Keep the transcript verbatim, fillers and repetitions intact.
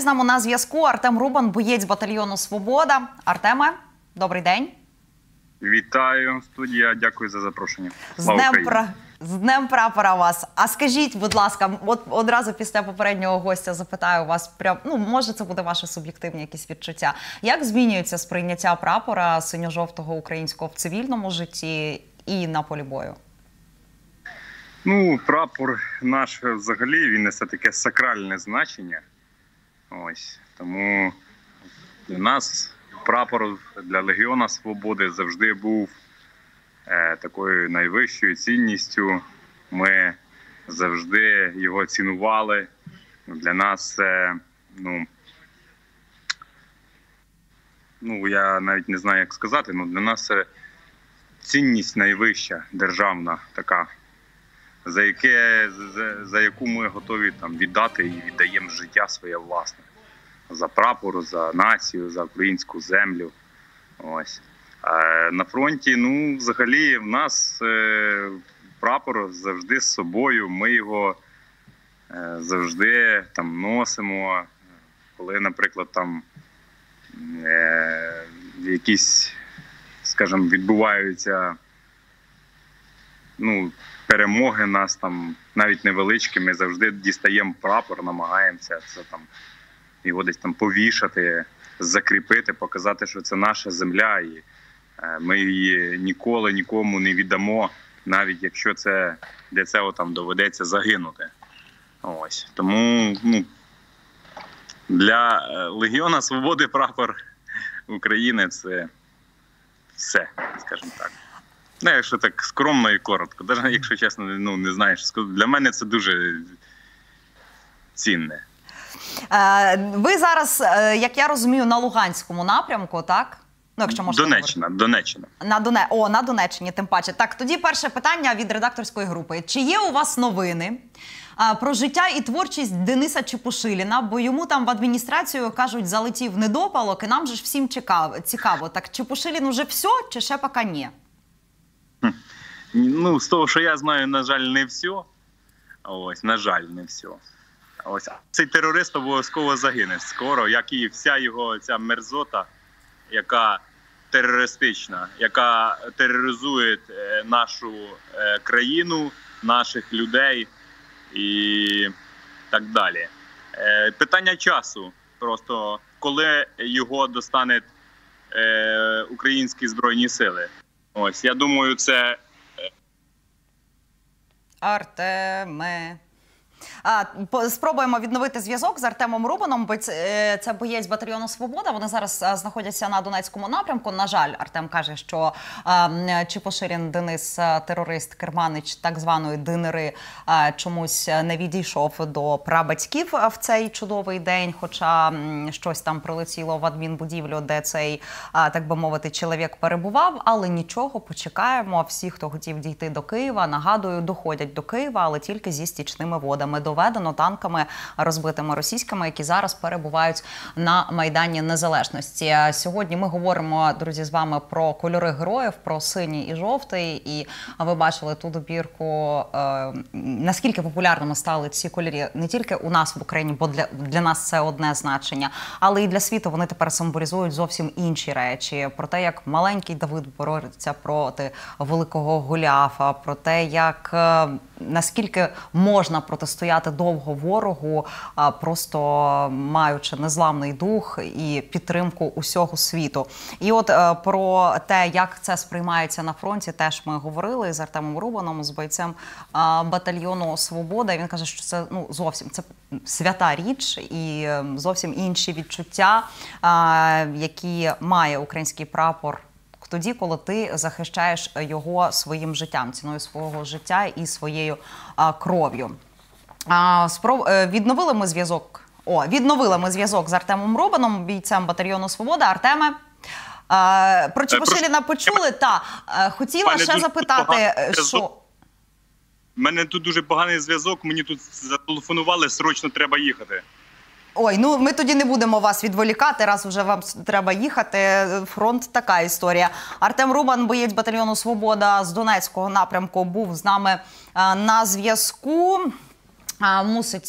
З нами на зв'язку Артем Рубан, боєць батальйону «Свобода». Артеме, добрий день. Вітаю, студія. Дякую за запрошення. Слава Україні. З Днем Прапора вас. А скажіть, будь ласка, от одразу після попереднього гостя запитаю вас, прям, ну, може це буде ваше суб'єктивні якісь відчуття. Як змінюється сприйняття прапора синьо-жовтого українського в цивільному житті і на полі бою? Ну, прапор наш взагалі, він несе таке сакральне значення. Ось. Тому для нас прапор, для Легіона Свободи завжди був е, такою найвищою цінністю. Ми завжди його цінували. Для нас, е, ну, ну, я навіть не знаю, як сказати, але для нас е, цінність найвища, державна така, за, яке, за, за яку ми готові там, віддати і віддаємо життя своє власне. За прапор, за націю, за українську землю. Ось. Е, на фронті, ну, взагалі, в нас е, прапор завжди з собою. Ми його е, завжди там, носимо. Коли, наприклад, там е, якісь, скажімо, відбуваються ну, перемоги нас там навіть невеличкі, ми завжди дістаємо прапор, намагаємося це там його десь там повішати, закріпити, показати, що це наша земля, і ми її ніколи нікому не віддамо, навіть якщо це для цього там доведеться загинути. Ось тому ну, для Легіона Свободи прапор України це все, скажімо так. Ну, якщо так скромно і коротко, навіть якщо чесно, ну, не знаєш, для мене це дуже цінне. Е, ви зараз, як я розумію, на Луганському напрямку, так? Ну, якщо можна Донеччина, говорити. Донеччина. На Доне... О, на Донеччині, тим паче. Так, тоді перше питання від редакторської групи. Чи є у вас новини про життя і творчість Дениса Чепошиліна? Бо йому там в адміністрацію, кажуть, залетів недопалок, і нам же ж всім цікаво. Так, Чепошилін уже все, чи ще пока ні? Ну, з того, що я знаю, на жаль, не все. Ось, на жаль, не все. Ось, цей терорист обов'язково загине скоро, як і вся його ця мерзота, яка терористична, яка тероризує нашу країну, наших людей і так далі. Питання часу просто, коли його достануть українські збройні сили. Ось, я думаю, це... Артеме. А, спробуємо відновити зв'язок з Артемом Рубаном, бо це боєць батальйону «Свобода». Вони зараз знаходяться на Донецькому напрямку. На жаль, Артем каже, що е, Чипоширін Денис, терорист, керманич так званої Днери, е, чомусь не відійшов до прабатьків в цей чудовий день, хоча м, щось там прилетіло в адмінбудівлю, де цей, е, так би мовити, чоловік перебував. Але нічого, почекаємо. Всі, хто хотів дійти до Києва, нагадую, доходять до Києва, але тільки зі стічними водами. Доведено танками, розбитими російськими, які зараз перебувають на Майдані Незалежності. Сьогодні ми говоримо, друзі, з вами про кольори героїв, про синій і жовтий. І ви бачили ту добірку, е, наскільки популярними стали ці кольори не тільки у нас в Україні, бо для, для нас це одне значення, але і для світу вони тепер символізують зовсім інші речі. Про те, як маленький Давид бореться проти великого Голіафа, про те, як, е, наскільки можна протистояти стояти довго ворогу, просто маючи незламний дух і підтримку усього світу. І от про те, як це сприймається на фронті, теж ми говорили з Артемом Рубаном, з бойцем батальйону «Свобода». І він каже, що це ну, зовсім це свята річ і зовсім інші відчуття, які має український прапор тоді, коли ти захищаєш його своїм життям, ціною свого життя і своєю кров'ю. А, спро... Відновили ми зв'язок. О, відновили ми зв'язок з Артемом Рубаном, бійцем батальйону «Свобода». Артеме, а, про Чепошиліна почули? Та хотіла ще запитати, що в мене тут дуже поганий зв'язок. Мені тут зателефонували, срочно треба їхати. Ой, ну ми тоді не будемо вас відволікати, раз вже вам треба їхати. Фронт – така історія. Артем Рубан, боєць батальйону «Свобода» з Донецького напрямку, був з нами на зв'язку. Мусить